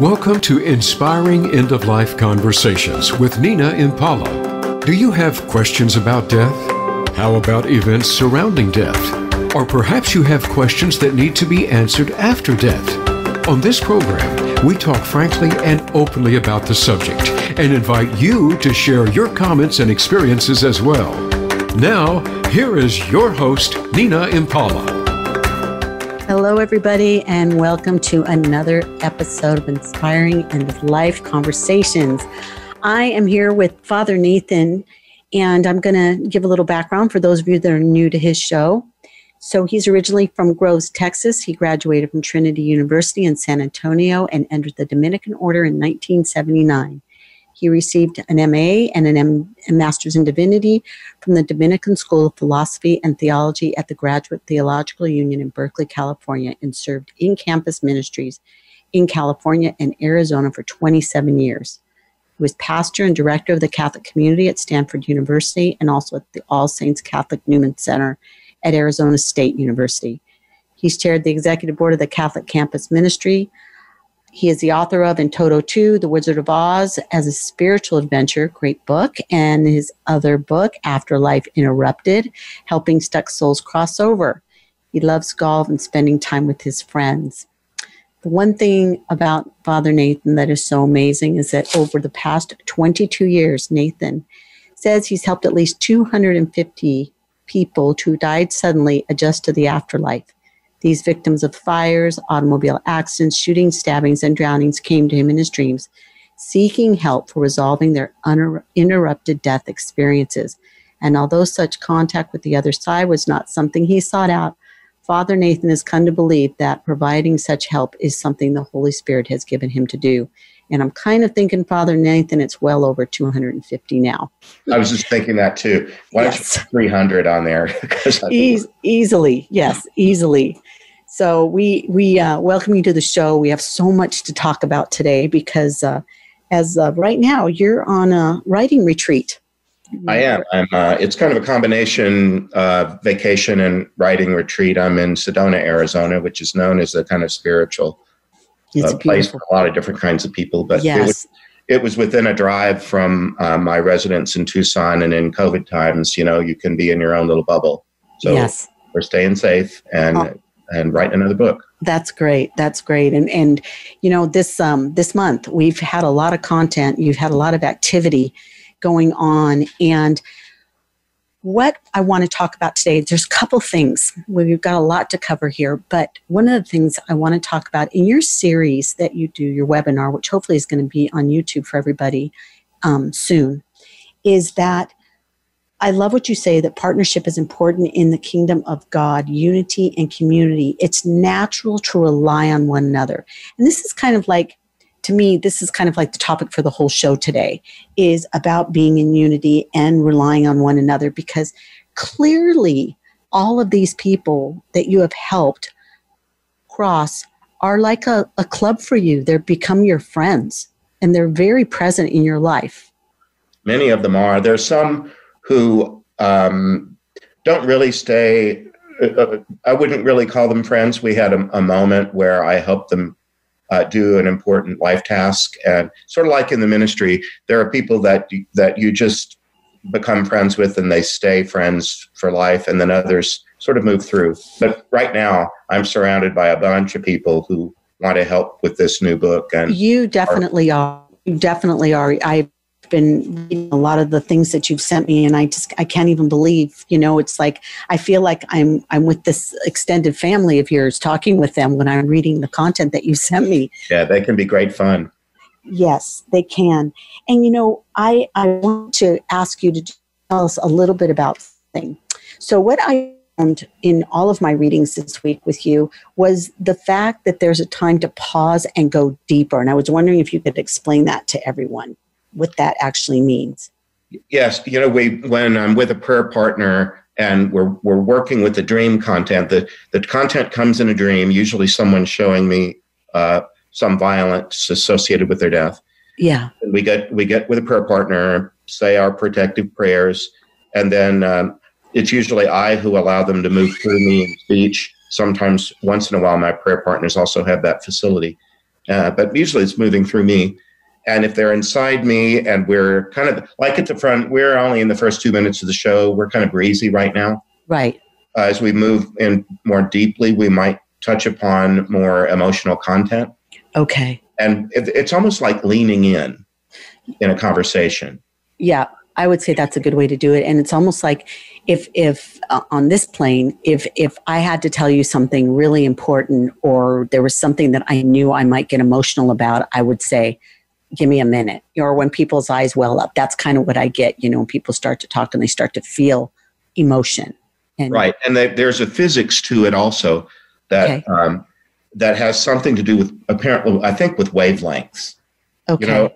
Welcome to Inspiring End of Life Conversations with Nina Impala. Do you have questions about death? How about events surrounding death? Or perhaps you have questions that need to be answered after death. On this program, we talk frankly and openly about the subject and invite you to share your comments and experiences as well. Now, here is your host, Nina Impala. Hello, everybody, and welcome to another episode of Inspiring End of Life Conversations. I am here with Father Nathan, and I'm going to give a little background for those of you that are new to his show. So he's originally from Groves, Texas. He graduated from Trinity University in San Antonio and entered the Dominican Order in 1979. He received an MA and a Master's in Divinity from the Dominican School of Philosophy and Theology at the Graduate Theological Union in Berkeley, California, and served in campus ministries in California and Arizona for 27 years. He was pastor and director of the Catholic community at Stanford University and also at the All Saints Catholic Newman Center at Arizona State University. He's chaired the executive board of the Catholic Campus Ministry. He is the author of In Toto 2, The Wizard of Oz as a Spiritual Adventure, great book, and his other book, Afterlife Interrupted, Helping Stuck Souls Cross Over. He loves golf and spending time with his friends. The one thing about Father Nathan that is so amazing is that over the past 22 years, Nathan says he's helped at least 250 people who died suddenly adjust to the afterlife. These victims of fires, automobile accidents, shootings, stabbings, and drownings came to him in his dreams, seeking help for resolving their interrupted death experiences. And although such contact with the other side was not something he sought out, Father Nathan has come to believe that providing such help is something the Holy Spirit has given him to do. And I'm kind of thinking, Father Nathan, it's well over 250 now. I was just thinking that too. Why don't you put 300 on there? Easily, yes, easily. So we welcome you to the show. We have so much to talk about today because right now you're on a writing retreat. I am. It's kind of a combination vacation and writing retreat. I'm in Sedona, Arizona, which is known as a kind of spiritual place for a lot of different kinds of people, but yes. it was within a drive from my residence in Tucson, and in COVID times, you know, you can be in your own little bubble. So yes. We're staying safe and writing another book. That's great. That's great. And you know, this month we've had a lot of content. You've had a lot of activity going on, and what I want to talk about today, there's a couple things. We've got a lot to cover here, but one of the things I want to talk about in your series that you do, your webinar, which hopefully is going to be on YouTube for everybody soon, is that I love what you say, that partnership is important in the kingdom of God, unity and community. It's natural to rely on one another. And this is kind of like, to me, this is kind of like the topic for the whole show today, is about being in unity and relying on one another, because clearly all of these people that you have helped cross are like a club for you. They've become your friends, and they're very present in your life. Many of them are. There's some who don't really stay. I wouldn't really call them friends. We had a moment where I helped them do an important life task, and sort of like in the ministry, there are people that you just become friends with, and they stay friends for life, and then others sort of move through. But right now, I'm surrounded by a bunch of people who want to help with this new book. And you definitely are. You definitely are. I've been reading a lot of the things that you've sent me, and I can't even believe, you know, it's like, I feel like I'm with this extended family of yours, talking with them when I'm reading the content that you sent me. Yeah, they can be great fun. Yes, they can. And you know, I want to ask you to tell us a little bit about something. So what I found in all of my readings this week with you was the fact that there's a time to pause and go deeper. And I was wondering if you could explain that to everyone, what that actually means. Yes, you know, when I'm with a prayer partner and we're working with the dream content, the content comes in a dream, usually someone's showing me some violence associated with their death. Yeah. And we get with a prayer partner, say our protective prayers, and then it's usually I who allow them to move through me in speech. Sometimes, once in a while, my prayer partners also have that facility but usually it's moving through me. And if they're inside me and we're kind of like at the front, we're only in the first 2 minutes of the show. We're kind of breezy right now. Right. As we move in more deeply, we might touch upon more emotional content. Okay. And it's almost like leaning in a conversation. Yeah, I would say that's a good way to do it. And it's almost like if on this plane, if I had to tell you something really important, or there was something that I knew I might get emotional about, I would say, give me a minute. Or when people's eyes well up, that's kind of what I get, when people start to talk and they start to feel emotion. Right. And there's a physics to it also that, okay. That has something to do with, apparently, I think, with wavelengths. Okay.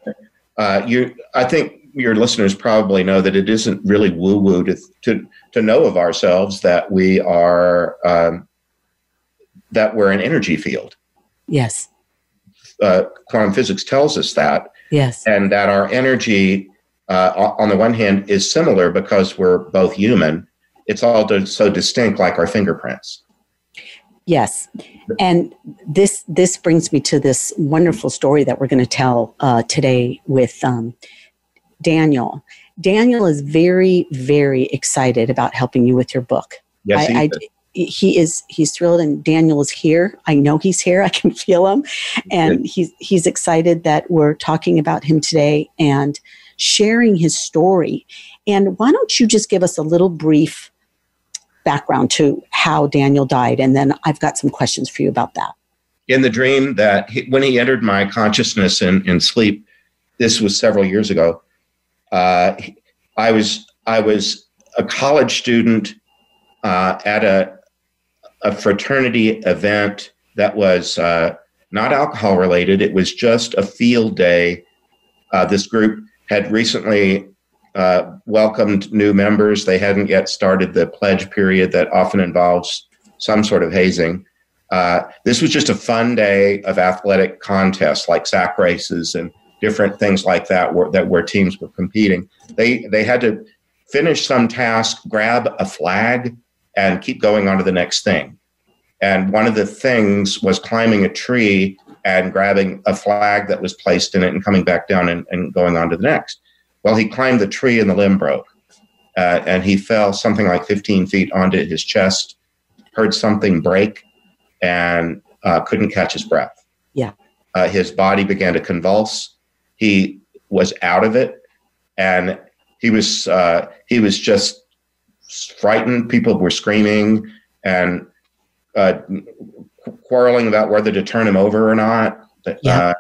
I think your listeners probably know that it isn't really woo-woo to know of ourselves that we are, that we're an energy field. Yes. Quantum physics tells us that. Yes. And that our energy, on the one hand, is similar because we're both human. It's all so distinct, like our fingerprints. Yes. And this brings me to this wonderful story that we're going to tell today with Daniel. Daniel is very, very excited about helping you with your book. Yes, he's thrilled, and Daniel is here. I know he's here. I can feel him. And he's excited that we're talking about him today and sharing his story. And why don't you just give us a little brief background to how Daniel died, and then I've got some questions for you about that. In the dream that when he entered my consciousness in sleep, this was several years ago, I was a college student at a fraternity event that was not alcohol related. It was just a field day. This group had recently welcomed new members. They hadn't yet started the pledge period that often involves some sort of hazing. This was just a fun day of athletic contests, like sack races and different things like that, where teams were competing. They had to finish some task, grab a flag, and keep going on to the next thing. And one of the things was climbing a tree and grabbing a flag that was placed in it and coming back down and going on to the next. Well, he climbed the tree and the limb broke, and he fell something like 15 feet onto his chest, heard something break, and couldn't catch his breath. Yeah. His body began to convulse. He was out of it, and he was just frightened. People were screaming and quarreling about whether to turn him over or not. Yeah.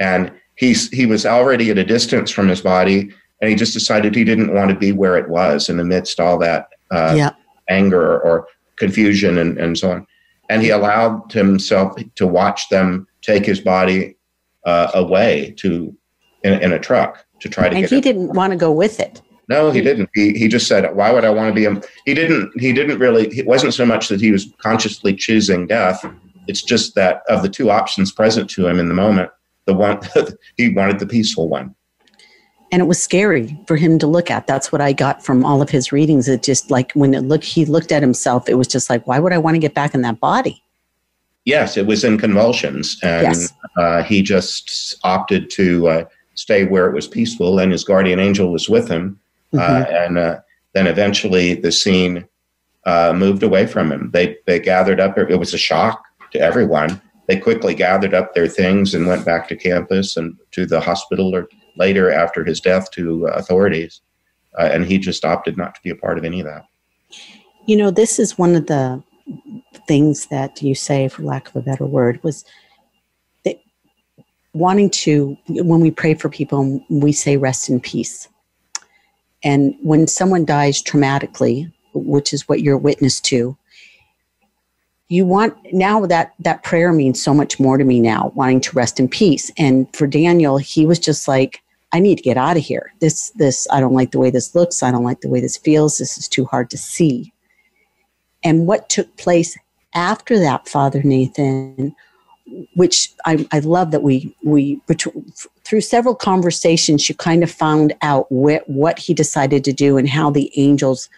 And he was already at a distance from his body. And he just decided he didn't want to be where it was in the midst of all that anger or confusion and so on. And he allowed himself to watch them take his body away in a truck to try to get it. And he didn't want to go with it. No, he didn't. He just said, why would I want to be him? It wasn't so much that he was consciously choosing death. It's just that of the two options present to him in the moment, the one he wanted, the peaceful one. And it was scary for him to look at. That's what I got from all of his readings. It just like when he looked at himself, it was just like, why would I want to get back in that body? Yes, it was in convulsions. And yes. He just opted to stay where it was peaceful, and his guardian angel was with him. Mm-hmm. And then eventually the scene moved away from him. They gathered up. It was a shock to everyone. They quickly gathered up their things and went back to campus and to the hospital, or later after his death to authorities. And he just opted not to be a part of any of that. This is one of the things that you say, for lack of a better word, was that when we pray for people, we say rest in peace. And when someone dies traumatically, which is what you're witness to, you want, now that prayer means so much more to me now, wanting to rest in peace. And for Daniel, he was just like, I need to get out of here. This, I don't like the way this looks. I don't like the way this feels. This is too hard to see. And what took place after that, Father Nathan, which I love that we through several conversations, you kind of found out what he decided to do and how the angels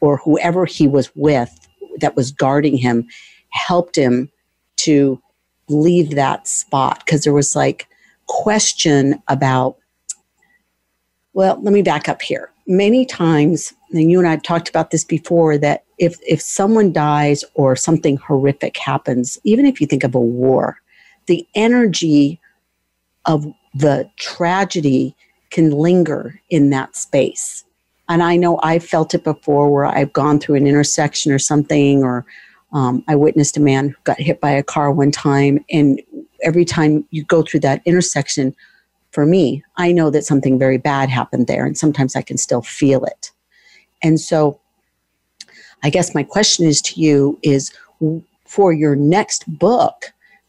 or whoever he was with that was guarding him helped him to leave that spot because there was like question about, well, let me back up here. Many times, and you and I have talked about this before, that if someone dies or something horrific happens, even if you think of a war, the energy of the tragedy can linger in that space. And I know I've felt it before where I've gone through an intersection or something, or I witnessed a man who got hit by a car one time. And every time you go through that intersection, for me, I know that something very bad happened there. And sometimes I can still feel it. And so I guess my question is to you is, for your next book,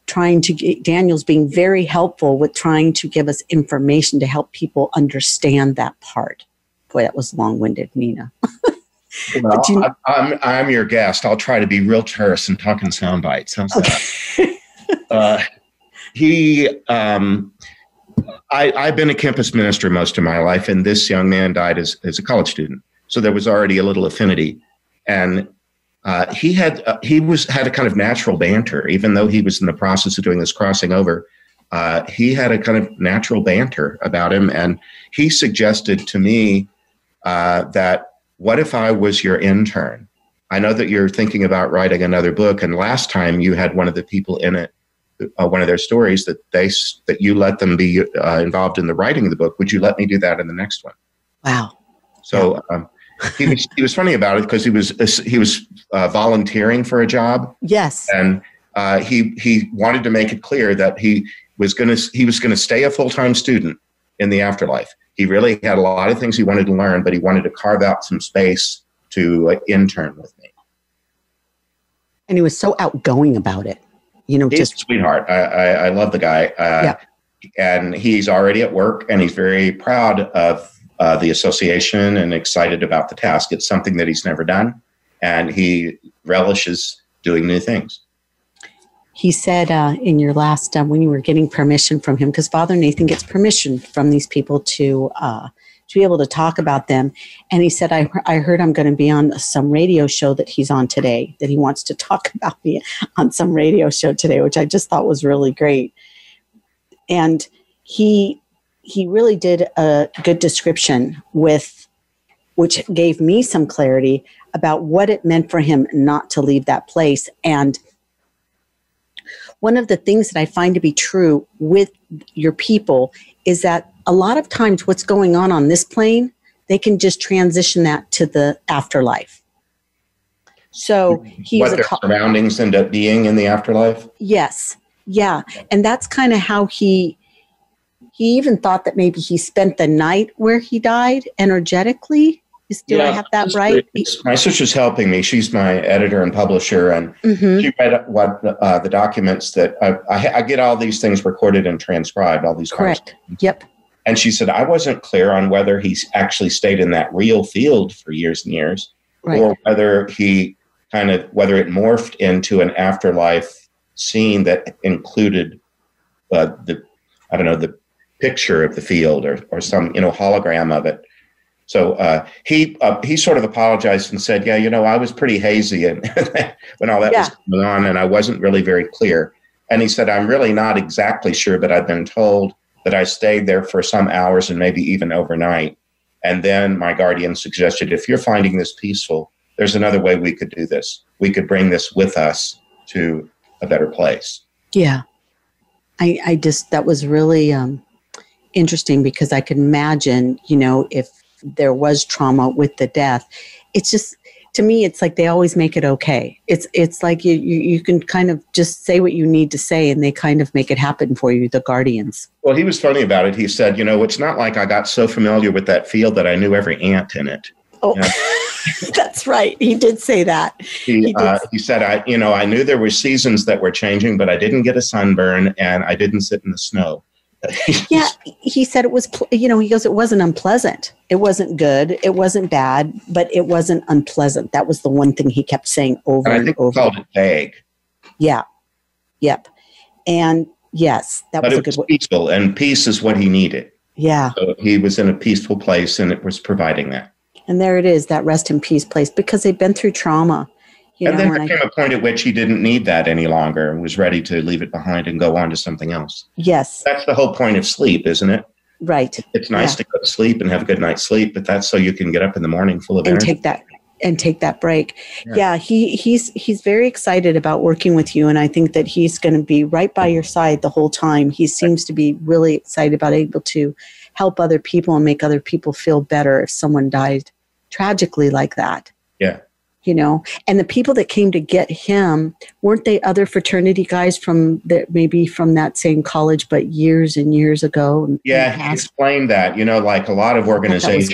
trying to get, Daniel's being very helpful with trying to give us information to help people understand that part. Boy, that was long-winded, Nina. Well, you know, I'm your guest. I'll try to be real terse and talk in sound bites. How's that? I've been a campus minister most of my life, and this young man died as a college student. So there was already a little affinity. And he had a kind of natural banter, even though he was in the process of doing this crossing over. He had a kind of natural banter about him. And he suggested to me that, what if I was your intern? I know that you're thinking about writing another book. And last time you had one of the people in it, one of their stories that you let them be involved in the writing of the book. Would you let me do that in the next one? Wow. So yeah. He was funny about it because he was volunteering for a job. Yes. And he wanted to make it clear that he was going to stay a full-time student in the afterlife. He really had a lot of things he wanted to learn, but he wanted to carve out some space to intern with me. And he was so outgoing about it. You know, he's a sweetheart. I love the guy. And he's already at work, and he's very proud of the association and excited about the task. It's something that he's never done, and he relishes doing new things. He said in your last, when you were getting permission from him, because Father Nathan gets permission from these people to be able to talk about them. And he said, I heard I'm going to be on some radio show that he's on today, that he wants to talk about me on some radio show today, which I just thought was really great. And he really did a good description which gave me some clarity about what it meant for him not to leave that place. And one of the things that I find to be true with your people is that a lot of times what's going on this plane, they can just transition that to the afterlife. So what their surroundings end up being in the afterlife? Yes. Yeah. And that's kind of how he even thought that maybe he spent the night where he died energetically. Do I have that right? My sister's helping me. She's my editor and publisher. And she read what the documents that I get all these things recorded and transcribed, all these correct. Yep. And she said, I wasn't clear on whether he's actually stayed in that real field for years and years, right, or whether whether it morphed into an afterlife scene that included the picture of the field or some, hologram of it. So he sort of apologized and said, yeah, I was pretty hazy and when all that was going on, and I wasn't really very clear. And he said, I'm really not exactly sure, but I've been told that I stayed there for some hours and maybe even overnight. And then my guardian suggested, if you're finding this peaceful, there's another way we could do this. We could bring this with us to a better place. Yeah. That was really interesting, because I could imagine, if there was trauma with the death, it's just, to me, it's like they always make it okay. It's like you can kind of just say what you need to say, and they kind of make it happen for you, the guardians. Well, he was funny about it. He said, it's not like I got so familiar with that field that I knew every ant in it. Oh, that's right. He did say that. He said, I knew there were seasons that were changing, but I didn't get a sunburn and I didn't sit in the snow. Yeah, he said it was, he goes, it wasn't unpleasant. It wasn't good. It wasn't bad, but it wasn't unpleasant. That was the one thing he kept saying over and over. I think he called it vague. Yeah. Yep. And yes, that was a good one. Peaceful, and peace is what he needed. Yeah. So he was in a peaceful place, and it was providing that. And there it is, that rest in peace place, because they've been through trauma. And then there came a point at which he didn't need that any longer and was ready to leave it behind and go on to something else. Yes. That's the whole point of sleep, isn't it? Right. It's nice to go to sleep and have a good night's sleep, but that's so you can get up in the morning full of energy. And take that break. Yeah, he's very excited about working with you, and I think that he's going to be right by your side the whole time. He seems to be really excited about able to help other people and make other people feel better if someone died tragically like that. Yeah. You know, and the people that came to get him, weren't they other fraternity guys from that, maybe from that same college, but years and years ago? Yeah, he explained that, you know, like a lot of organizations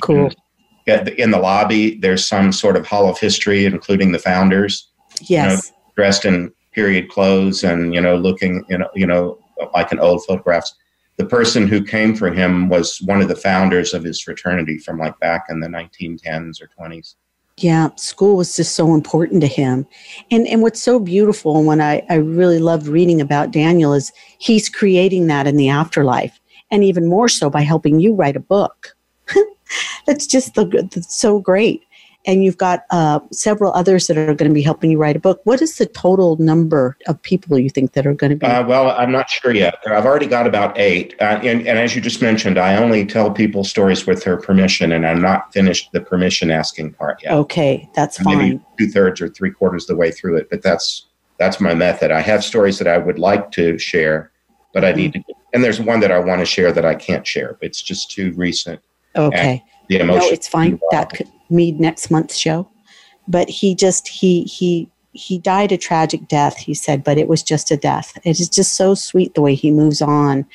in the lobby, there's some sort of hall of history, including the founders, yes, you know, dressed in period clothes and, you know, looking, you know, like in old photographs. The person who came for him was one of the founders of his fraternity from like back in the 1910s or 20s. Yeah, school was just so important to him. And what's so beautiful, and what I really loved reading about Daniel, is he's creating that in the afterlife, and even more so by helping you write a book. That's just that's so great. And you've got several others that are going to be helping you write a book. What is the total number of people you think that are going to be? Well, I'm not sure yet. I've already got about 8. And as you just mentioned, I only tell people stories with their permission, and I'm not finished the permission asking part yet. Okay, that's fine. Maybe 2/3 or 3/4 the way through it, but that's my method. I have stories that I would like to share, but I need to. And there's one that I want to share that I can't share. It's just too recent. Okay. No, it's fine. That could be next month's show. But he died a tragic death, he said, but it was just a death. It is just so sweet the way he moves on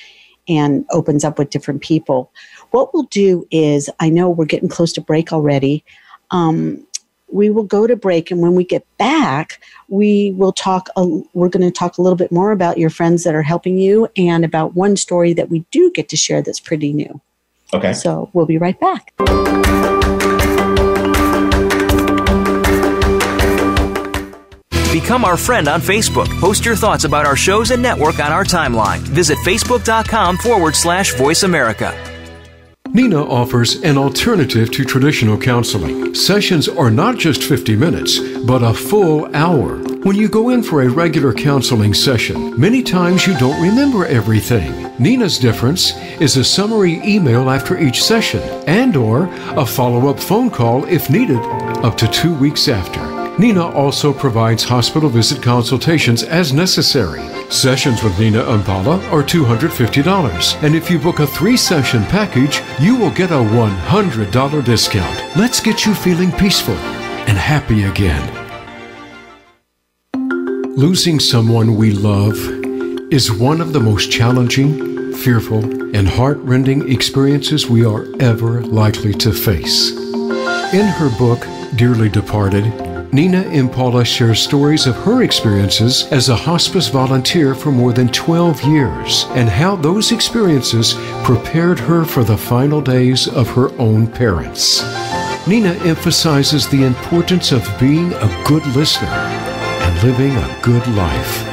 and opens up with different people. What we'll do is, I know we're getting close to break already. We will go to break, and when we get back, we're going to talk a little bit more about your friends that are helping you and about one story that we do get to share that's pretty new. Okay. So we'll be right back. Become our friend on Facebook. Post your thoughts about our shows and network on our timeline. Visit facebook.com/Voice America. Nina offers an alternative to traditional counseling. Sessions are not just 50 minutes, but a full hour. When you go in for a regular counseling session, many times you don't remember everything. Nina's difference is a summary email after each session and/or a follow-up phone call if needed up to 2 weeks after. Nina also provides hospital visit consultations as necessary. Sessions with Nina Impala are $250, and if you book a 3-session package, you will get a $100 discount. Let's get you feeling peaceful and happy again. Losing someone we love is one of the most challenging, fearful, and heart-rending experiences we are ever likely to face. In her book, Dearly Departed, Nina Impala shares stories of her experiences as a hospice volunteer for more than 12 years and how those experiences prepared her for the final days of her own parents. Nina emphasizes the importance of being a good listener and living a good life.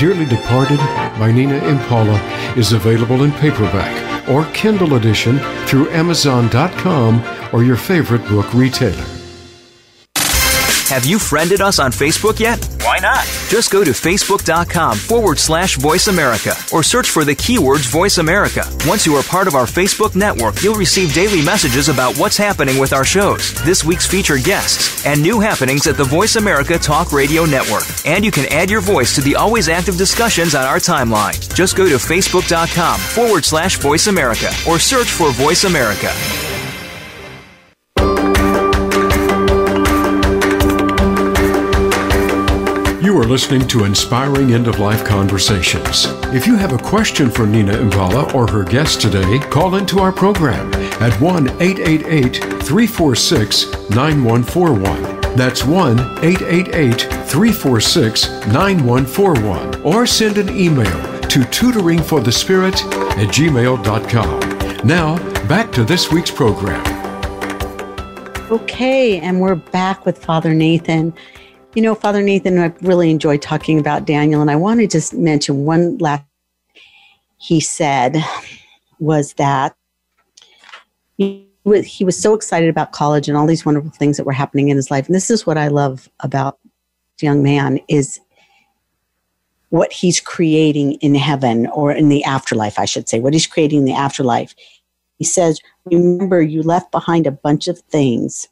Dearly Departed by Nina Impala is available in paperback or Kindle edition through Amazon.com or your favorite book retailer. Have you friended us on Facebook yet? Why not? Just go to Facebook.com/Voice America or search for the keywords Voice America. Once you are part of our Facebook network, you'll receive daily messages about what's happening with our shows, this week's featured guests, and new happenings at the Voice America Talk Radio Network. And you can add your voice to the always active discussions on our timeline. Just go to Facebook.com/Voice America or search for Voice America. You are listening to Inspiring End of Life Conversations. If you have a question for Nina Impala or her guest today, call into our program at 1-888-346-9141. That's 1-888-346-9141. Or send an email to tutoringforthespirit@gmail.com. Now, back to this week's program. Okay, and we're back with Father Nathan. You know, Father Nathan, I've really enjoyed talking about Daniel, and I want to just mention one last thing he said was that he was so excited about college and all these wonderful things that were happening in his life. And this is what I love about young man is what he's creating in heaven, or in the afterlife, I should say, what he's creating in the afterlife. He says, remember, you left behind a bunch of things,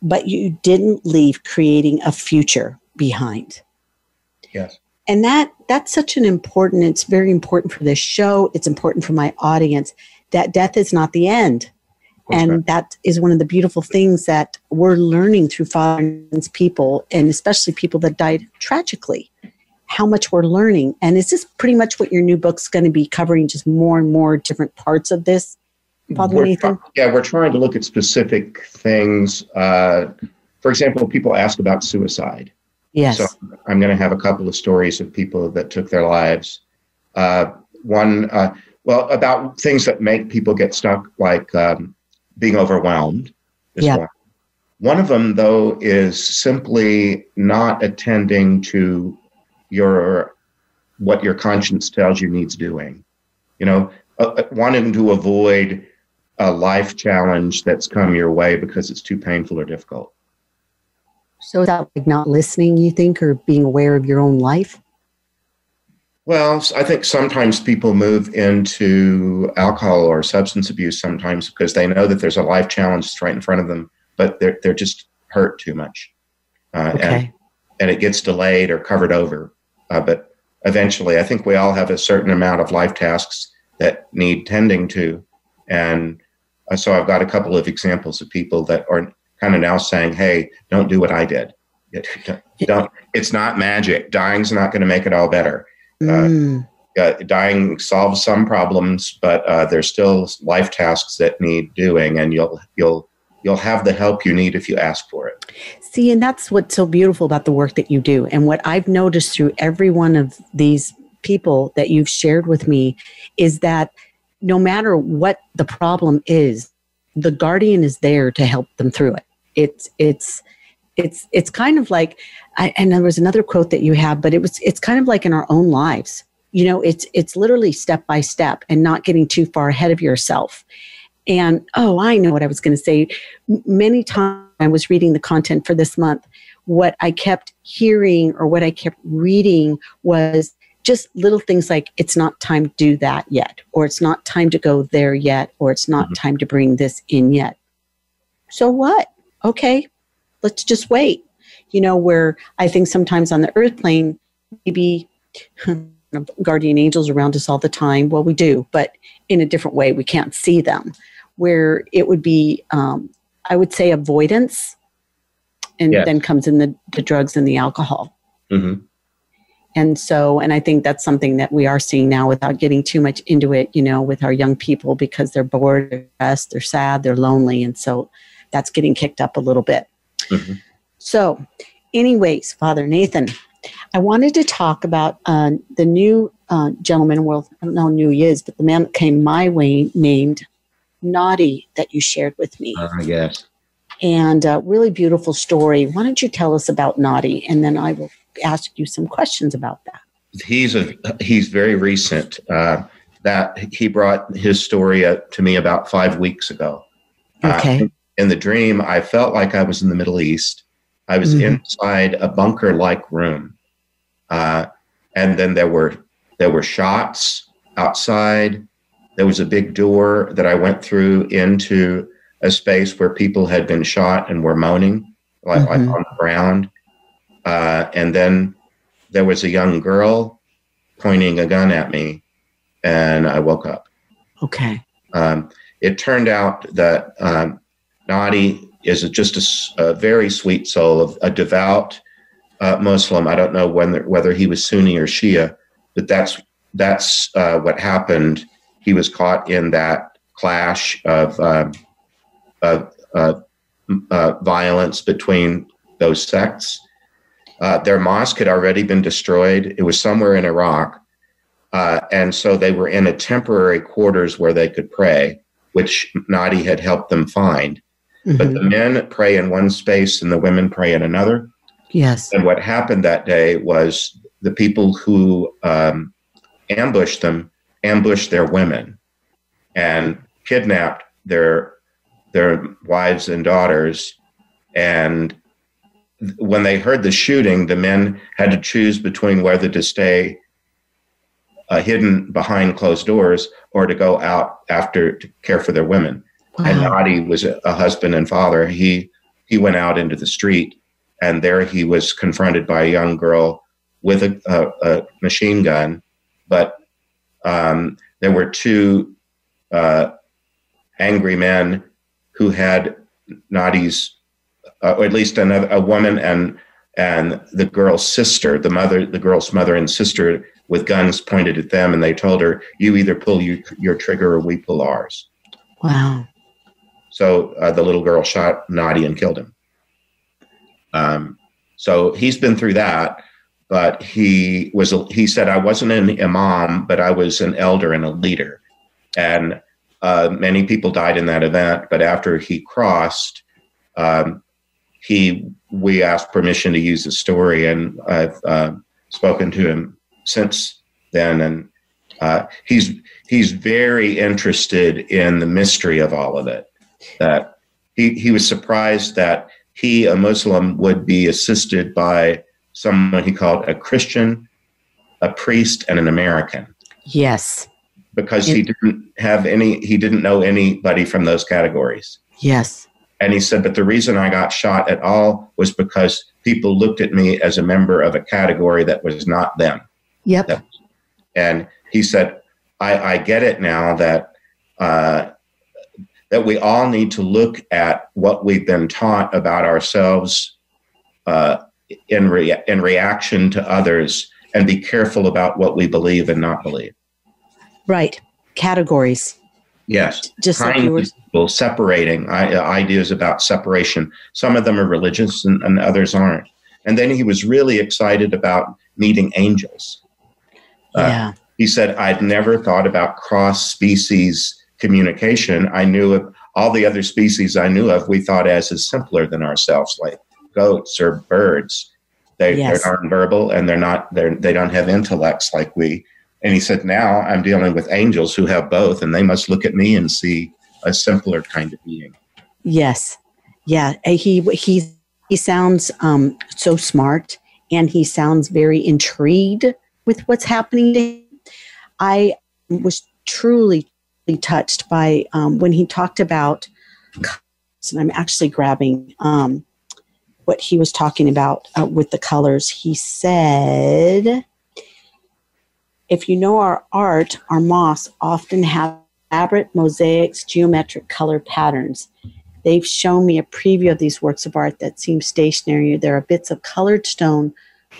but you didn't leave creating a future behind. Yes. And that's such an important, it's very important for this show. It's important for my audience that death is not the end. And that is one of the beautiful things that we're learning through Father Nathan's people, and especially people that died tragically, how much we're learning. And is this pretty much what your new book's going to be covering, just more and more different parts of this, Father Nathan? Yeah, we're trying to look at specific things. For example, people ask about suicide. Yes. So I'm going to have a couple of stories of people that took their lives. Well, about things that make people get stuck, like being overwhelmed. One of them, though, is simply not attending to what your conscience tells you needs doing. You know, wanting to avoid a life challenge that's come your way because it's too painful or difficult. So is that like not listening, you think, or being aware of your own life? Well, I think sometimes people move into alcohol or substance abuse sometimes because they know that there's a life challenge right in front of them, but they're just hurt too much. And it gets delayed or covered over. But eventually, I think we all have a certain amount of life tasks that need tending to. And so I've got a couple of examples of people that are kind of now saying, hey, don't do what I did. Don't. It's not magic. Dying's not going to make it all better. Dying solves some problems, but there's still life tasks that need doing, and you'll have the help you need if you ask for it. See, and that's what's so beautiful about the work that you do. And what I've noticed through every one of these people that you've shared with me is that no matter what the problem is, the guardian is there to help them through it. It's kind of like, and there was another quote that you have, but it's kind of like in our own lives, you know, it's literally step by step and not getting too far ahead of yourself. And, oh, I know what I was going to say. Many times I was reading the content for this month, what I kept hearing or what I kept reading was just little things like, it's not time to do that yet, or it's not time to go there yet, or it's not time to bring this in yet. So what? Okay, let's just wait. You know, where I think sometimes on the earth plane, maybe guardian angels around us all the time. Well, we do, but in a different way, we can't see them. Where it would be, I would say, avoidance, and then comes in the drugs and the alcohol. And so, and I think that's something that we are seeing now without getting too much into it, you know, with our young people, because they're bored, they're stressed, they're sad, they're lonely. And so that's getting kicked up a little bit. So anyways, Father Nathan, I wanted to talk about the new gentleman, well, I don't know how new he is, but the man that came my way named Nadi that you shared with me. Yes. And a really beautiful story. Why don't you tell us about Nadi, and then I will ask you some questions about that. He's very recent. That he brought his story to me about 5 weeks ago. In the dream, I felt like I was in the Middle East. I was inside a bunker-like room, and then there were shots outside. There was a big door that I went through into a space where people had been shot and were moaning, like on the ground. And then there was a young girl pointing a gun at me, and I woke up. It turned out that Nadi is just a very sweet soul, of a devout Muslim. I don't know whether he was Sunni or Shia, but that's what happened. He was caught in that clash of violence between those sects. Their mosque had already been destroyed. It was somewhere in Iraq. And so they were in a temporary quarters where they could pray, which Nadi had helped them find. But the men pray in one space and the women pray in another. Yes. And what happened that day was the people who ambushed them ambushed their women and kidnapped their wives and daughters and when they heard the shooting, the men had to choose between whether to stay hidden behind closed doors or to go out after to care for their women. Wow. And Nadi was a husband and father. He went out into the street, and there he was confronted by a young girl with a machine gun. But there were two angry men who had Nadi's, or at least a woman and the girl's sister, the girl's mother and sister, with guns pointed at them, and they told her, you either pull your trigger or we pull ours. Wow. So the little girl shot Nadi and killed him. So he's been through that, but he said, I wasn't an imam, but I was an elder and a leader. And many people died in that event, but after he crossed, we asked permission to use the story, and I've spoken to him since then, and he's very interested in the mystery of all of it. That he was surprised that he, a Muslim, would be assisted by someone he called a Christian, a priest, and an American. Yes, because he didn't know anybody from those categories. Yes, and he said, but the reason I got shot at all was because people looked at me as a member of a category that was not them. Yep. And he said, I get it now that that we all need to look at what we've been taught about ourselves in reaction to others, and be careful about what we believe and not believe. Right. Categories. Yes. Just like you were people separating, ideas about separation. Some of them are religious and others aren't. And then he was really excited about meeting angels. Yeah. He said, I'd never thought about cross-species communication. I knew of all the other species I knew of, we thought as simpler than ourselves, like goats or birds. They're nonverbal, and they don't have intellects like we. And he said, now I'm dealing with angels who have both, and they must look at me and see a simpler kind of being. Yes. Yeah. He sounds so smart, and he sounds very intrigued with what's happening to him. I was truly touched by when he talked about, and I'm actually grabbing what he was talking about with the colors. He said, if you know our art, our mosques often have elaborate mosaics, geometric color patterns. They've shown me a preview of these works of art that seem stationary. There are bits of colored stone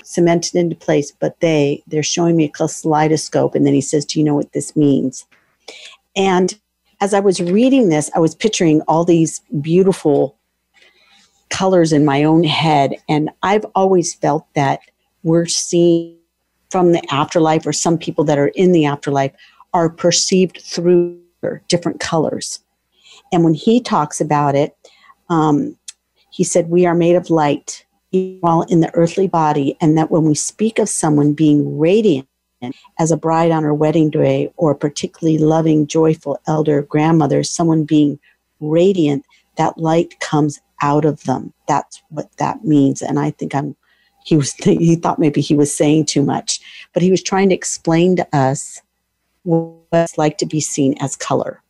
cemented into place, but they're showing me a kaleidoscope. And then he says, do you know what this means? And as I was reading this, I was picturing all these beautiful colors in my own head. And I've always felt that we're seeing from the afterlife, or some people that are in the afterlife are perceived through different colors. And when he talks about it, he said, we are made of light while in the earthly body, and that when we speak of someone being radiant as a bride on her wedding day, or a particularly loving, joyful elder, grandmother, someone being radiant, that light comes out of them. That's what that means. And I think he thought maybe he was saying too much, but he was trying to explain to us what it's like to be seen as color.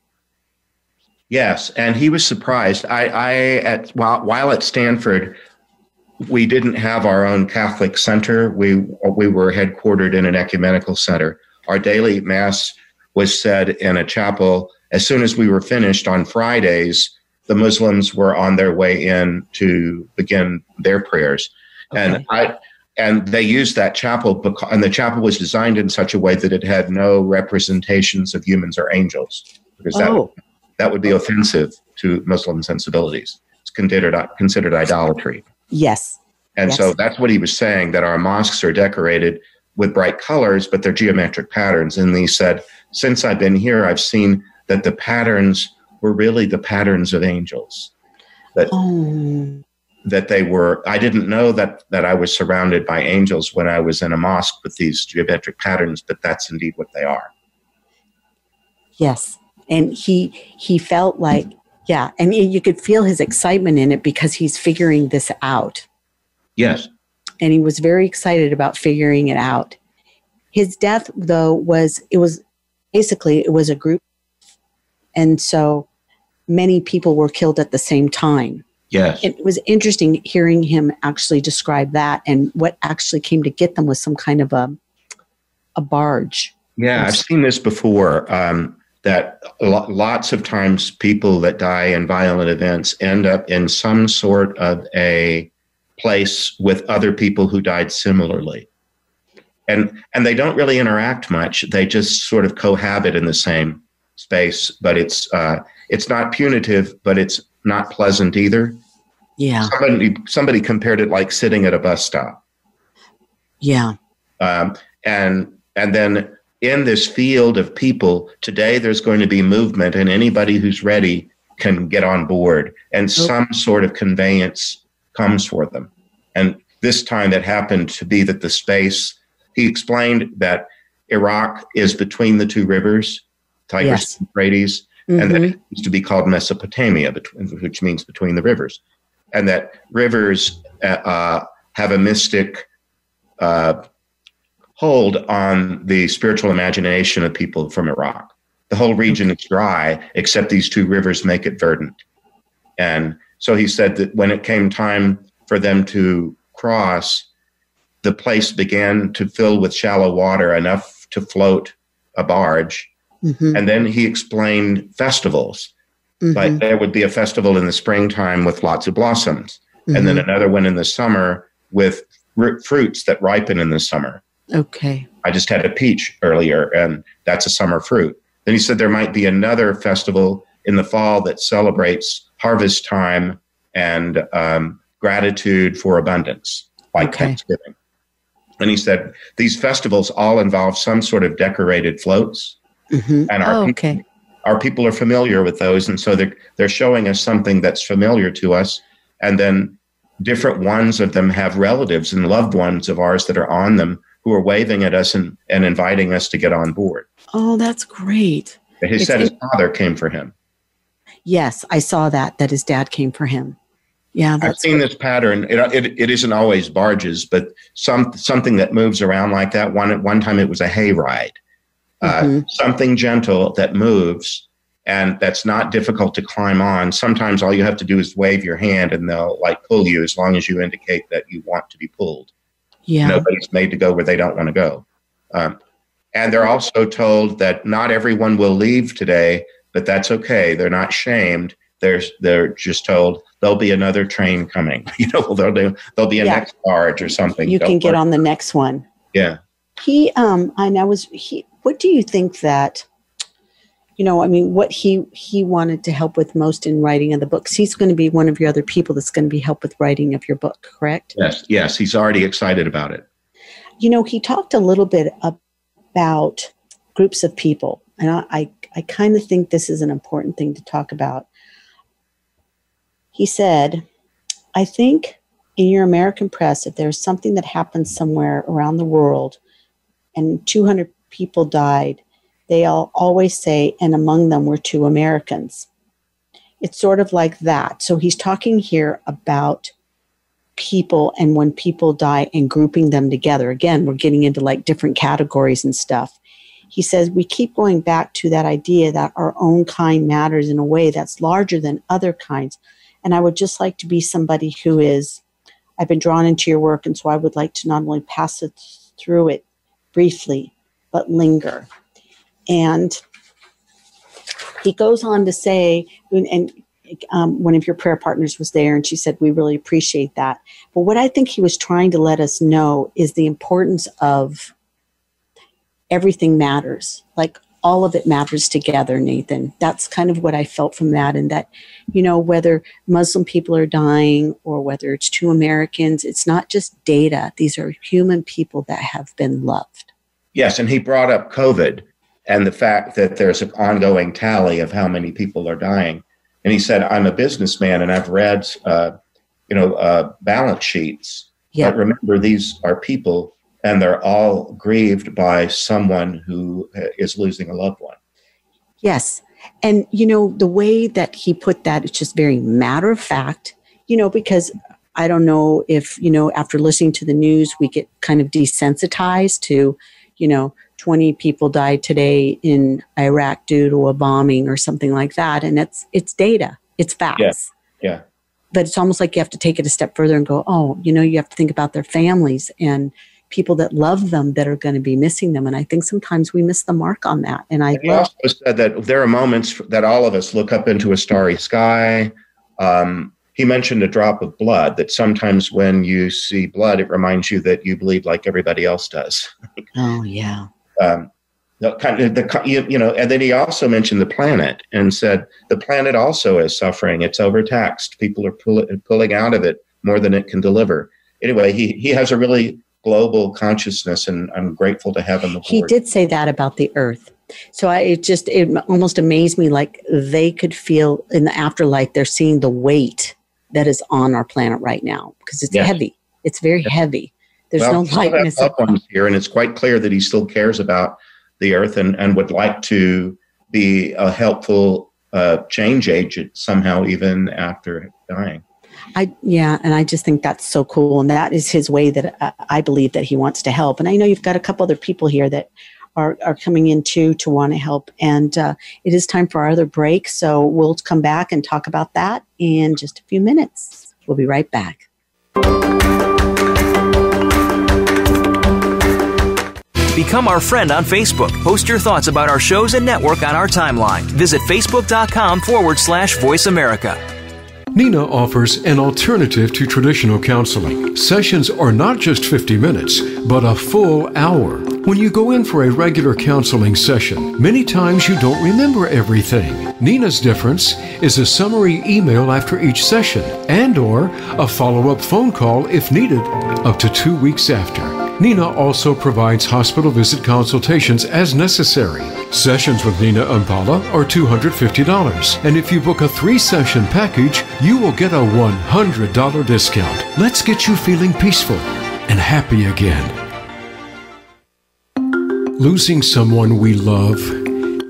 Yes, and he was surprised. While at Stanford, we didn't have our own Catholic center. We were headquartered in an ecumenical center. Our daily mass was said in a chapel. As soon as we were finished on Fridays, the Muslims were on their way in to begin their prayers. Okay. And they used that chapel, and the chapel was designed in such a way that it had no representations of humans or angels, because that would be offensive to Muslim sensibilities. It's considered idolatry. Yes. And so that's what he was saying, that our mosques are decorated with bright colors, but they're geometric patterns. And he said, since I've been here, I've seen that the patterns were really the patterns of angels. That they were, I didn't know that I was surrounded by angels when I was in a mosque with these geometric patterns, but that's indeed what they are. Yes. And he felt like, yeah, and you could feel his excitement in it because he's figuring this out. Yes. And he was very excited about figuring it out. His death, though, was basically a group. And so many people were killed at the same time. Yes. It was interesting hearing him actually describe that, and what actually came to get them was some kind of a barge. Yeah, I've seen this before, that lots of times people that die in violent events end up in some sort of a place with other people who died similarly. And they don't really interact much. They just sort of cohabit in the same space, but it's not punitive, but it's not pleasant either. Yeah. Somebody compared it like sitting at a bus stop. Yeah. And then in this field of people today, there's going to be movement, and anybody who's ready can get on board, and some sort of conveyance comes for them. And this time it happened to be that the space, he explained that Iraq is between the two rivers, Tigris yes. and Euphrates, mm-hmm. and that it used to be called Mesopotamia, which means between the rivers, and that rivers have a mystic hold on the spiritual imagination of people from Iraq. The whole region is dry, except these two rivers make it verdant. And so he said that when it came time for them to cross, the place began to fill with shallow water enough to float a barge. Mm-hmm. And then he explained festivals. Mm-hmm. Like there would be a festival in the springtime with lots of blossoms, mm-hmm. and then another one in the summer with fruits that ripen in the summer. Okay. I just had a peach earlier, and that's a summer fruit. Then he said there might be another festival in the fall that celebrates harvest time and gratitude for abundance, like okay. Thanksgiving. And he said these festivals all involve some sort of decorated floats. Mm-hmm. And our people are familiar with those, and so they're showing us something that's familiar to us. And then different ones of them have relatives and loved ones of ours that are on them who are waving at us and inviting us to get on board. Oh, that's great. He said his father came for him. Yes, I saw that his dad came for him. Yeah, I've seen this pattern. It isn't always barges, but something that moves around like that. One time it was a hayride. Mm-hmm. Something gentle that moves and that's not difficult to climb on. Sometimes all you have to do is wave your hand and they'll like pull you as long as you indicate that you want to be pulled. Yeah. Nobody's made to go where they don't want to go. And they're also told that not everyone will leave today, but that's okay. They're not shamed. They're just told there'll be another train coming. You know, there'll be a next barge or something. You can get on the next one. Yeah. What do you think that, what he wanted to help with most in writing of the books? He's going to be one of your other people that's going to be help with writing of your book, correct? Yes. He's already excited about it. He talked a little bit about groups of people. And I kind of think this is an important thing to talk about. He said, I think in your American press, if there's something that happens somewhere around the world and 200 people died, they all always say, and among them were two Americans. It's sort of like that. So he's talking here about people and when people die and grouping them together. Again, we're getting into like different categories and stuff. He says, we keep going back to that idea that our own kind matters in a way that's larger than other kinds. And I would just like to be somebody who is, I've been drawn into your work. And so I would like to not only pass through it briefly, but linger. And he goes on to say, and one of your prayer partners was there and she said, we really appreciate that. But what I think he was trying to let us know is the importance of everything matters. Like all of it matters together, Nathan. That's kind of what I felt from that. And that, whether Muslim people are dying or whether it's two Americans, it's not just data. These are human people that have been loved. Yes, and he brought up COVID and the fact that there's an ongoing tally of how many people are dying. And he said, I'm a businessman and I've read, balance sheets. Yeah. But remember, these are people and they're all grieved by someone who is losing a loved one. Yes. And, the way that he put that, it's just very matter of fact, because I don't know if, you know, after listening to the news, we get kind of desensitized to, you know, 20 people died today in Iraq due to a bombing or something like that. And it's data. It's facts. Yeah. Yeah. But it's almost like you have to take it a step further and go, oh, you know, you have to think about their families and people that love them that are going to be missing them. And I think sometimes we miss the mark on that. And you also said that there are moments that all of us look up into a starry sky. He mentioned a drop of blood, that sometimes when you see blood, it reminds you that you bleed like everybody else does. Oh, yeah. And then he also mentioned the planet and said the planet also is suffering. It's overtaxed. People are pulling out of it more than it can deliver. Anyway, he has a really global consciousness, and I'm grateful to have him aboard. He did say that about the earth. So it almost amazed me, like they could feel in the afterlife, they're seeing the weight that is on our planet right now, because it's heavy. It's very heavy. There's no lightness here, and it's quite clear that he still cares about the earth and would like to be a helpful change agent somehow, even after dying. And I just think that's so cool, and that is his way that I believe that he wants to help. And I know you've got a couple other people here that are coming in too to want to help, and it is time for our other break, so we'll come back and talk about that in just a few minutes. We'll be right back. Become our friend on Facebook. Post your thoughts about our shows and network on our timeline. Visit facebook.com/Voice America. Nina offers an alternative to traditional counseling. Sessions are not just 50 minutes, but a full hour. When you go in for a regular counseling session, many times you don't remember everything. Nina's difference is a summary email after each session and/or a follow-up phone call if needed up to 2 weeks after. Nina also provides hospital visit consultations as necessary. Sessions with Nina Impala are $250, and if you book a 3-session package, you will get a $100 discount. Let's get you feeling peaceful and happy again. Losing someone we love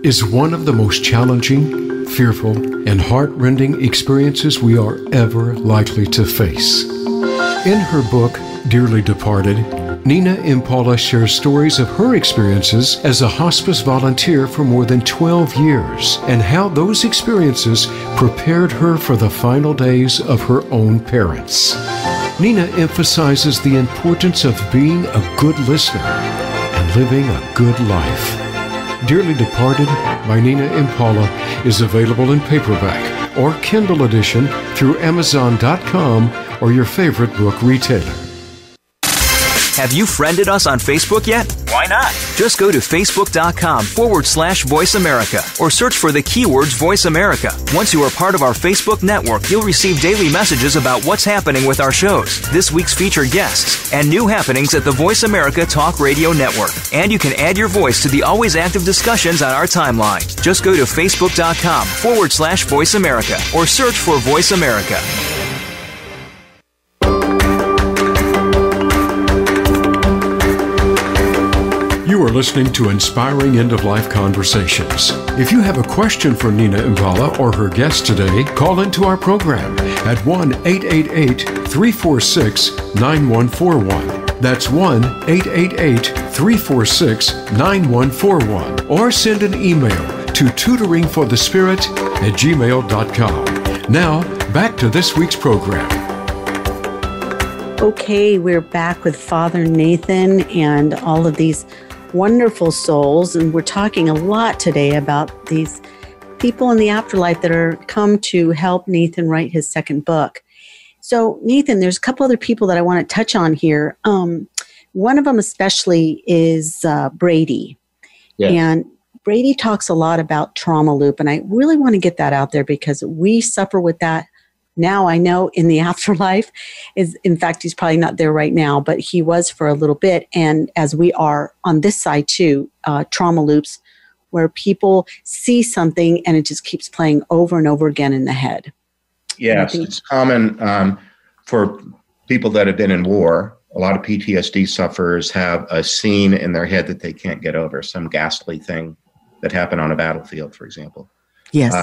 is one of the most challenging, fearful, and heart-rending experiences we are ever likely to face. In her book, Dearly Departed, Nina Impala shares stories of her experiences as a hospice volunteer for more than 12 years and how those experiences prepared her for the final days of her own parents. Nina emphasizes the importance of being a good listener and living a good life. Dearly Departed by Nina Impala is available in paperback or Kindle edition through Amazon.com or your favorite book retailer. Have you friended us on Facebook yet? Why not? Just go to facebook.com/Voice America or search for the keywords Voice America. Once you are part of our Facebook network, you'll receive daily messages about what's happening with our shows, this week's featured guests, and new happenings at the Voice America Talk Radio Network. And you can add your voice to the always active discussions on our timeline. Just go to facebook.com/Voice America or search for Voice America. You are listening to Inspiring End of Life Conversations. If you have a question for Nina Impala or her guest today, call into our program at 1-888-346-9141. That's 1-888-346-9141. Or send an email to tutoringforthespirit@gmail.com. Now, back to this week's program. Okay, we're back with Father Nathan and all of these wonderful souls, and we're talking a lot today about these people in the afterlife that are come to help Nathan write his second book. So Nathan, there's a couple other people that I want to touch on here. One of them especially is Brady. Yes. And Brady talks a lot about trauma loop, and I really want to get that out there because we suffer with that. Now I know in the afterlife is, in fact, he's probably not there right now, but he was for a little bit. And as we are on this side too, trauma loops where people see something and it just keeps playing over and over again in the head. Yes, it's common for people that have been in war. A lot of PTSD sufferers have a scene in their head that they can't get over, some ghastly thing that happened on a battlefield, for example. Yes.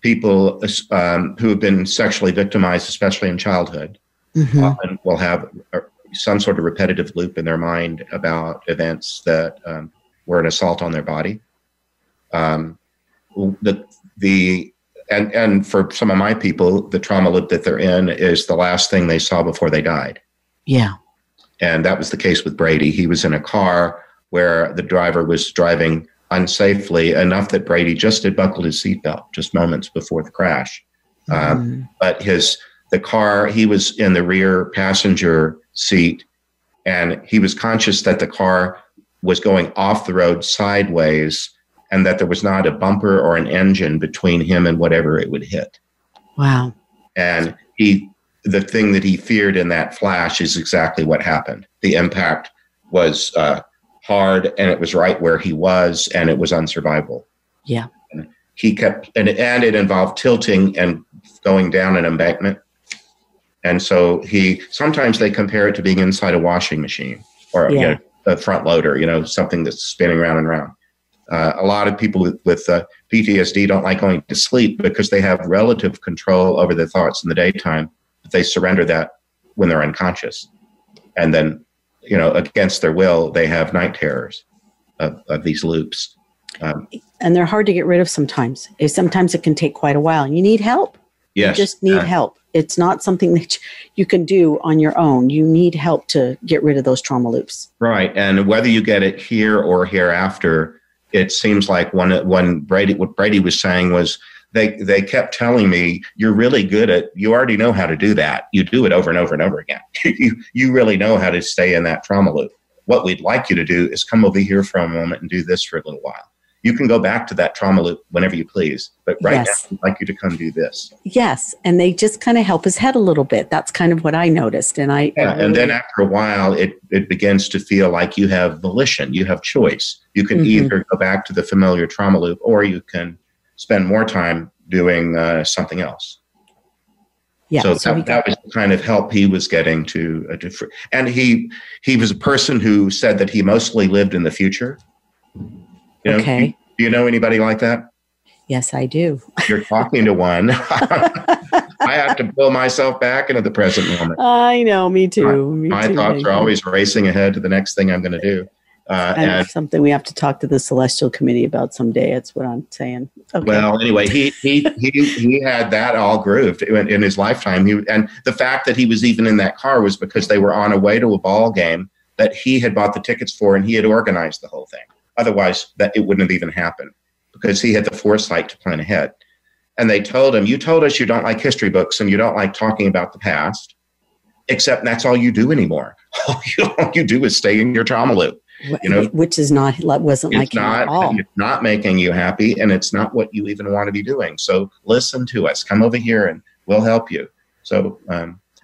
People who have been sexually victimized, especially in childhood, Mm-hmm. Often will have some sort of repetitive loop in their mind about events that were an assault on their body. And for some of my people, the trauma loop that they're in is the last thing they saw before they died. Yeah. And that was the case with Brady. He was in a car where the driver was driving unsafely enough that Brady just had buckled his seatbelt just moments before the crash. Mm-hmm. But the car, he was in the rear passenger seat, and he was conscious that the car was going off the road sideways and that there was not a bumper or an engine between him and whatever it would hit. Wow. And the thing that he feared in that flash is exactly what happened. The impact was hard, and it was right where he was, and it was unsurvivable. Yeah. And he kept, and it involved tilting and going down an embankment. And so sometimes they compare it to being inside a washing machine or yeah. A front loader, something that's spinning round and round. A lot of people with PTSD don't like going to sleep because they have relative control over their thoughts in the daytime, but they surrender that when they're unconscious. And then, against their will, they have night terrors of these loops. And they're hard to get rid of sometimes. Sometimes it can take quite a while. You need help. Yes. You just need help. It's not something that you can do on your own. You need help to get rid of those trauma loops. Right. And whether you get it here or hereafter, it seems like what Brady was saying was they kept telling me, you're really good at, you already know how to do that. You do it over and over and over again. You really know how to stay in that trauma loop. What we'd like you to do is come over here for a moment and do this for a little while. You can go back to that trauma loop whenever you please, but right now I'd like you to come do this. Yes, and they just kind of help his head a little bit. That's kind of what I noticed. And then after a while, it begins to feel like you have volition, you have choice. You can mm-hmm. either go back to the familiar trauma loop, or you can spend more time doing something else. Yeah, so that was the kind of help he was getting to. And he was a person who said that he mostly lived in the future. Okay. Do you know anybody like that? Yes, I do. You're talking to one. I have to pull myself back into the present moment. I know, me too. My thoughts are always racing ahead to the next thing I'm going to do. And something we have to talk to the Celestial Committee about someday. That's what I'm saying. Okay. Well, anyway, he had that all grooved in his lifetime. And the fact that he was even in that car was because they were on a way to a ball game that he had bought the tickets for, and he had organized the whole thing. Otherwise, that it wouldn't have even happened, because he had the foresight to plan ahead. And they told him, you told us you don't like history books and you don't like talking about the past, except that's all you do anymore. All you do is stay in your trauma loop. Which is not, wasn't like him at all. It's not making you happy, and it's not what you even want to be doing. So listen to us. Come over here and we'll help you. So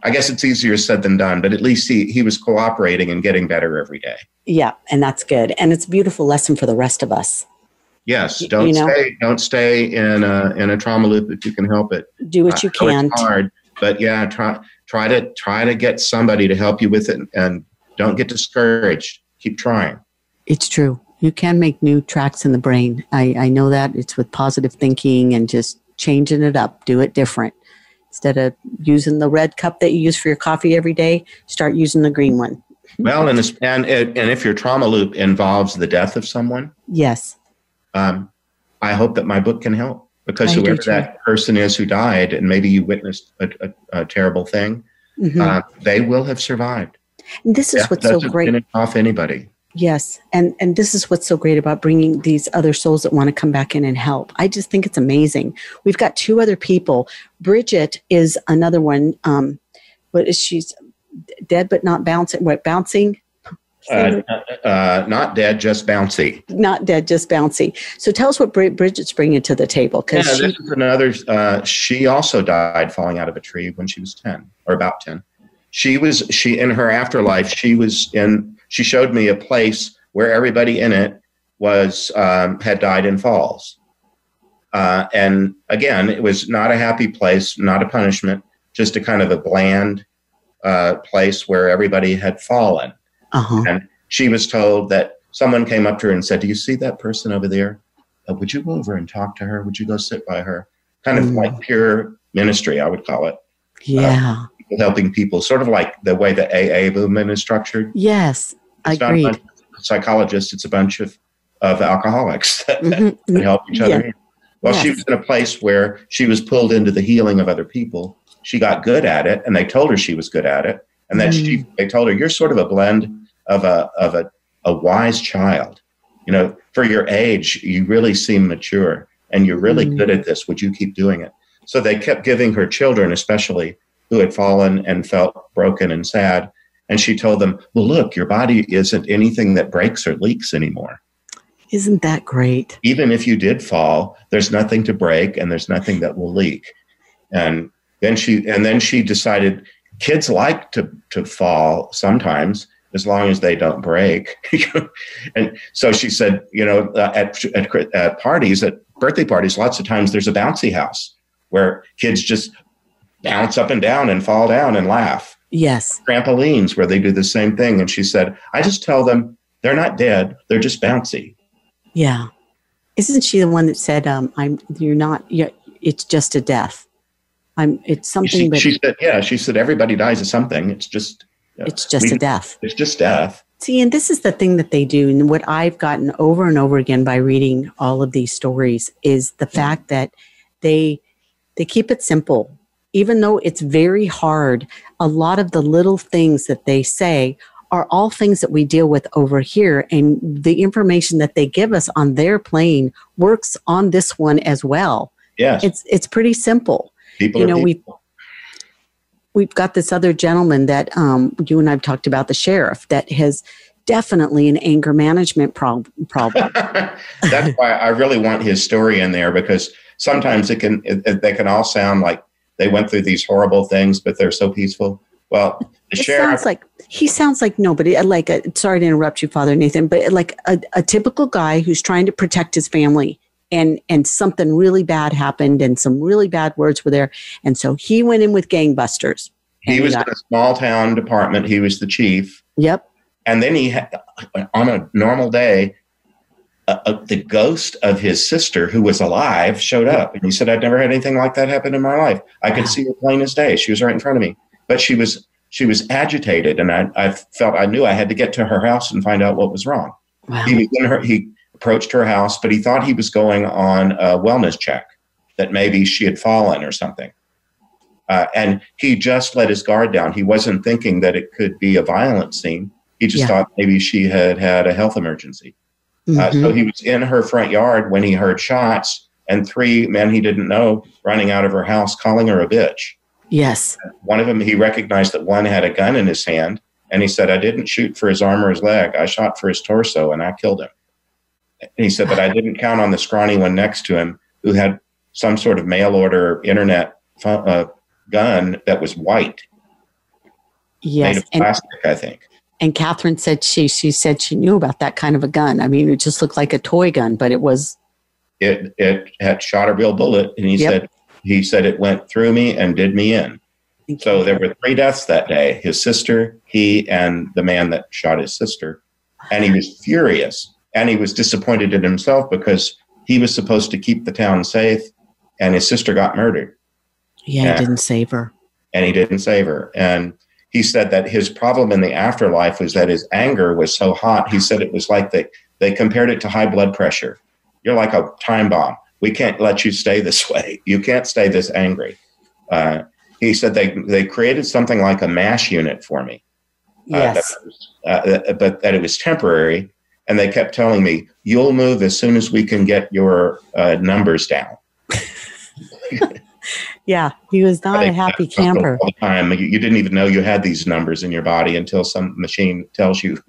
I guess it's easier said than done, but at least he was cooperating and getting better every day. Yeah, and that's good. And it's a beautiful lesson for the rest of us. Yes, don't stay in a trauma loop if you can help it. Do what you can. It's hard, but yeah, try to get somebody to help you with it, and don't get discouraged. Keep trying. It's true. You can make new tracks in the brain. I know that. It's with positive thinking and just changing it up. Do it different. Instead of using the red cup that you use for your coffee every day, start using the green one. Well, and if your trauma loop involves the death of someone, yes, I hope that my book can help, because whoever that person is who died, and maybe you witnessed a terrible thing, mm-hmm. They will have survived. And this is what's so great. Finish off anybody. Yes, and this is what's so great about bringing these other souls that want to come back in and help. I just think it's amazing. We've got two other people. Bridget is another one. She's dead but not bouncing. What, bouncing? Not dead, just bouncy. Not dead, just bouncy. So tell us what Bridget's bringing to the table. This is another. She also died falling out of a tree when she was 10, or about 10. She in her afterlife. She showed me a place where everybody in it was had died in falls. And again, it was not a happy place, not a punishment, just a kind of a bland place where everybody had fallen. Uh-huh. And she was told that someone came up to her and said, do you see that person over there? Would you go over and talk to her? Would you go sit by her? Kind of like pure ministry, I would call it. Yeah. Helping people, sort of like the way the AA movement is structured. Yes, it's agreed. Not a bunch of psychologists, it's a bunch of alcoholics that mm-hmm. help each other. Yeah. Well, yes. She was in a place where she was pulled into the healing of other people. She got good at it, and they told her she was good at it. And then they told her, you're sort of a blend of a wise child. You know, for your age, you really seem mature, and you're really good at this. Would you keep doing it? So they kept giving her children, especially, who had fallen and felt broken and sad. And she told them, well, look, your body isn't anything that breaks or leaks anymore. Isn't that great? Even if you did fall, there's nothing to break and there's nothing that will leak. And then she decided kids like to fall sometimes, as long as they don't break. And so she said, you know, at parties, at birthday parties, lots of times there's a bouncy house where kids just bounce up and down and fall down and laugh. Yes. Trampolines where they do the same thing. And she said, I just tell them they're not dead. They're just bouncy. Yeah. Isn't she the one that said, it's just a death. It's something that she said, yeah, she said, everybody dies of something. It's just death. See, and this is the thing that they do. And what I've gotten over and over again by reading all of these stories is the fact that they keep it simple. Even though it's very hard, a lot of the little things that they say are all things that we deal with over here. And the information that they give us on their plane works on this one as well. Yes. It's pretty simple. People are people. We've got this other gentleman that you and I've talked about, the sheriff, that has definitely an anger management problem. That's why I really want his story in there, because sometimes they can all sound like they went through these horrible things, but they're so peaceful. Well, he sounds like nobody. Sorry to interrupt you, Father Nathan, but like a typical guy who's trying to protect his family, and something really bad happened, and some really bad words were there, and so he went in with gangbusters. He was in a small town department. He was the chief. Yep. And then he had, on a normal day, the ghost of his sister, who was alive, showed up. And he said, I've never had anything like that happen in my life. I could see her plain as day. She was right in front of me. But she was agitated, and I felt I knew I had to get to her house and find out what was wrong. Wow. He approached her house, but he thought he was going on a wellness check, that maybe she had fallen or something. And he just let his guard down. He wasn't thinking that it could be a violent scene. He just thought maybe she had had a health emergency. So he was in her front yard when he heard shots and three men he didn't know running out of her house, calling her a bitch. Yes. One of them, he recognized that one had a gun in his hand, and he said, I didn't shoot for his arm or his leg. I shot for his torso, and I killed him. And he said, but I didn't count on the scrawny one next to him who had some sort of mail order internet gun that was white. Yes. Made of plastic, I think. And Catherine said she said she knew about that kind of a gun. I mean, it just looked like a toy gun, but it was. It had shot a real bullet, and he said it went through me and did me in. So there were three deaths that day: his sister, he, and the man that shot his sister. And he was furious, and he was disappointed in himself because he was supposed to keep the town safe, and his sister got murdered. Yeah, he didn't save her. And he didn't save her, and. He said that his problem in the afterlife was that his anger was so hot. He said it was like they compared it to high blood pressure. You're like a time bomb. We can't let you stay this way. You can't stay this angry. He said they created something like a MASH unit for me. Yes. But that it was temporary. And they kept telling me, you'll move as soon as we can get your numbers down. Yeah, he was not a happy camper. All the time. You didn't even know you had these numbers in your body until some machine tells you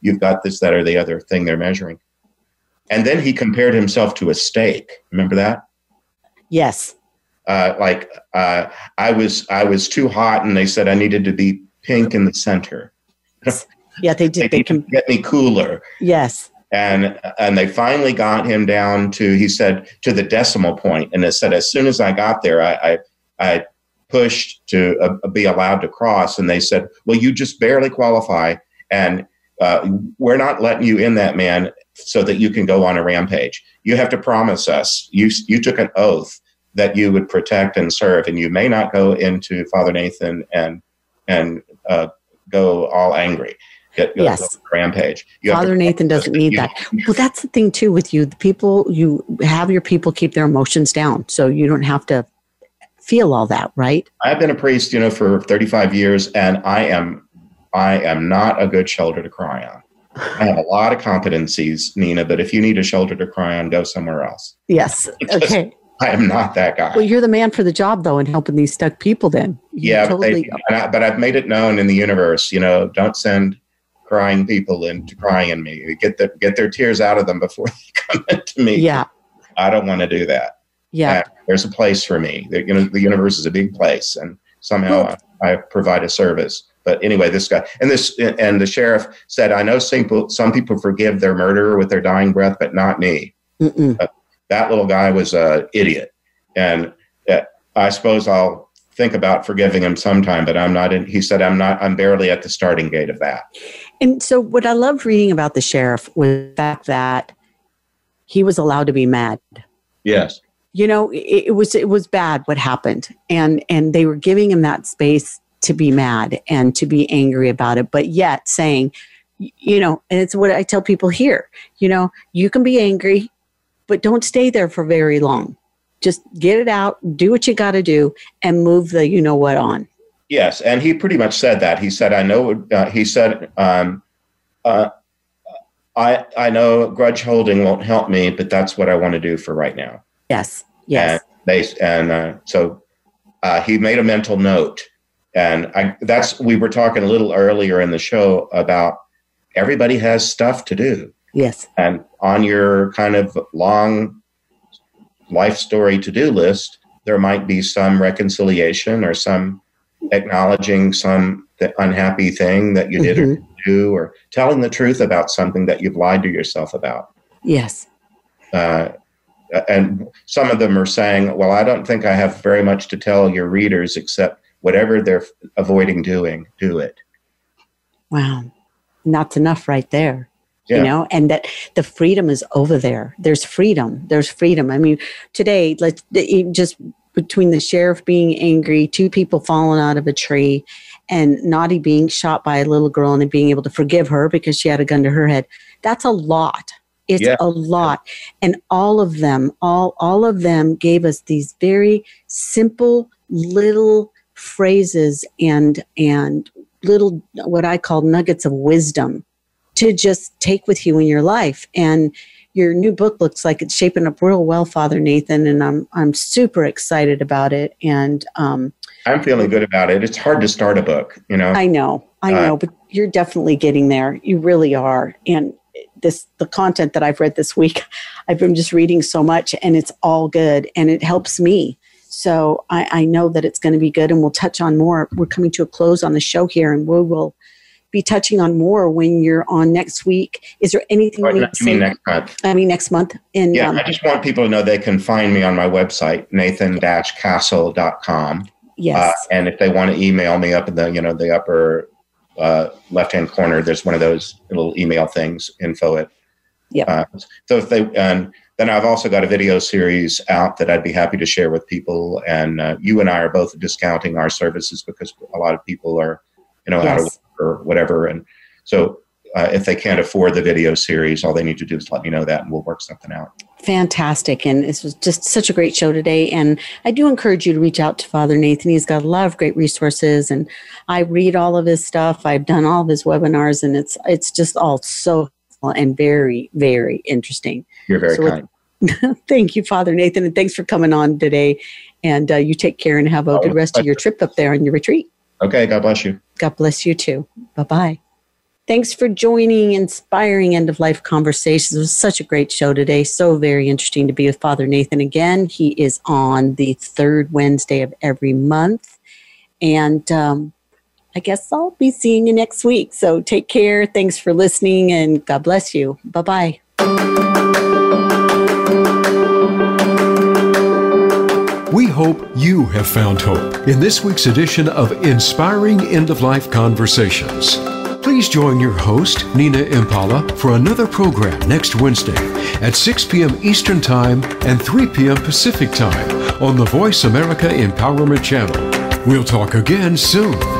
you've got this, that, or the other thing they're measuring. And then he compared himself to a steak. Remember that? Yes. I was too hot, and they said I needed to be pink in the center. Yeah, they did. They can get me cooler. Yes. And they finally got him down to, he said, to the decimal point. And it said, as soon as I got there, I pushed to be allowed to cross. And they said, well, you just barely qualify. And we're not letting you in that, man, so that you can go on a rampage. You have to promise us. You took an oath that you would protect and serve. And you may not go into Father Nathan and go all angry. Yes. Rampage. Father Nathan doesn't need that. Well, that's the thing too with you. The people, you have your people keep their emotions down, so you don't have to feel all that, right? I've been a priest, for 35 years, and I am not a good shoulder to cry on. I have a lot of competencies, Nina, but if you need a shoulder to cry on, go somewhere else. Yes. Okay. I am not that guy. Well, you're the man for the job, though, in helping these stuck people then. But I've made it known in the universe, don't send crying people into crying in me. Get their tears out of them before they come into me. Yeah. I don't want to do that. Yeah. And there's a place for me. The universe is a big place, and somehow I provide a service. But anyway, this guy and the sheriff said, I know some people forgive their murderer with their dying breath, but not me. That little guy was an idiot. And I suppose I'll think about forgiving him sometime, but I'm not in, he said, I'm barely at the starting gate of that. And so what I loved reading about the sheriff was the fact that he was allowed to be mad. Yes. It was bad what happened. And they were giving him that space to be mad and to be angry about it, but yet saying, and it's what I tell people here, you can be angry, but don't stay there for very long. Just get it out, do what you got to do, and move the you-know-what on. Yes, and he pretty much said that. He said, I know grudge holding won't help me, but that's what I want to do for right now. Yes, yes. So he made a mental note. And we were talking a little earlier in the show about everybody has stuff to do. Yes. And on your kind of long life story to-do list, there might be some reconciliation or some acknowledging some unhappy thing that you did or didn't do, or telling the truth about something that you've lied to yourself about. Yes. And some of them are saying, well, I don't think I have very much to tell your readers except whatever they're avoiding doing, do it. Wow. And that's enough right there. Yeah. And that the freedom is over there. There's freedom. There's freedom. I mean, today, let's just between the sheriff being angry, two people falling out of a tree, and Nadi being shot by a little girl and being able to forgive her because she had a gun to her head. That's a lot. It's a lot. And all of them, all of them gave us these very simple little phrases and little, what I call nuggets of wisdom, to just take with you in your life. And your new book looks like it's shaping up real well, Father Nathan, and I'm super excited about it. And I'm feeling good about it. It's hard to start a book, I know, but you're definitely getting there. You really are. And the content that I've read this week, I've been just reading so much, and it's all good, and it helps me. So I know that it's going to be good, and we'll touch on more. We're coming to a close on the show here, and we will be touching on more when you're on next week. Is there anything next month? Yeah, I just want people to know they can find me on my website, nathan-castle.com. Yes. And if they want to email me up in the, the upper left-hand corner, there's one of those little email things, info@. Yeah. So if they... Then I've also got a video series out that I'd be happy to share with people. And you and I are both discounting our services because a lot of people are, out of work or whatever. And so if they can't afford the video series, all they need to do is let me know that, and we'll work something out. Fantastic. And this was just such a great show today. And I do encourage you to reach out to Father Nathan. He's got a lot of great resources, and I read all of his stuff. I've done all of his webinars, and it's just all so and very, very interesting. You're very kind. Thank you, Father Nathan, and thanks for coming on today. And you take care and have a good rest of your trip up there on your retreat. Okay, God bless you. God bless you too. Bye-bye. Thanks for joining Inspiring End of Life Conversations. It was such a great show today. So very interesting to be with Father Nathan again. He is on the third Wednesday of every month. And I guess I'll be seeing you next week. So take care. Thanks for listening, and God bless you. Bye-bye. We hope you have found hope in this week's edition of Inspiring End of Life Conversations. Please Please join your host, Nina Impala, for another program next Wednesday at 6 p.m. Eastern Time and 3 p.m. Pacific Time on the Voice America Empowerment Channel. We'll talk again soon.